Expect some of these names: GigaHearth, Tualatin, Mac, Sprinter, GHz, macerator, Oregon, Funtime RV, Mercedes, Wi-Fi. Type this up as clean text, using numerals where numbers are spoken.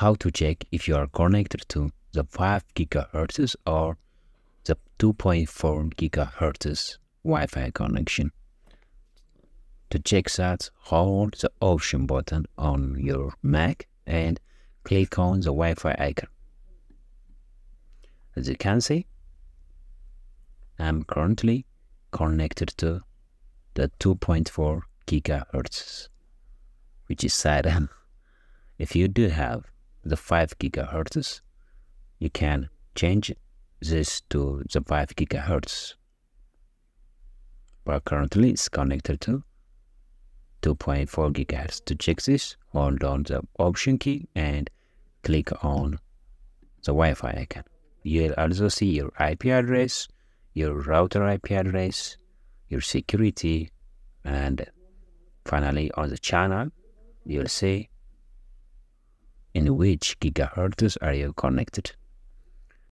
how to check if you are connected to the 5 GHz or the 2.4 GHz Wi-Fi connection. To check that, hold the option button on your Mac and click on the Wi-Fi icon. As you can see, I'm currently connected to the 2.4 GHz, which is sad. If you do have the 5 GHz, you can change this to the 5 GHz. But currently it's connected to 2.4 GHz. To check this, hold on the option key and click on the Wi-Fi icon. You'll also see your IP address, your router IP address, your security, and finally on the channel, you'll see in which gigahertz are you connected.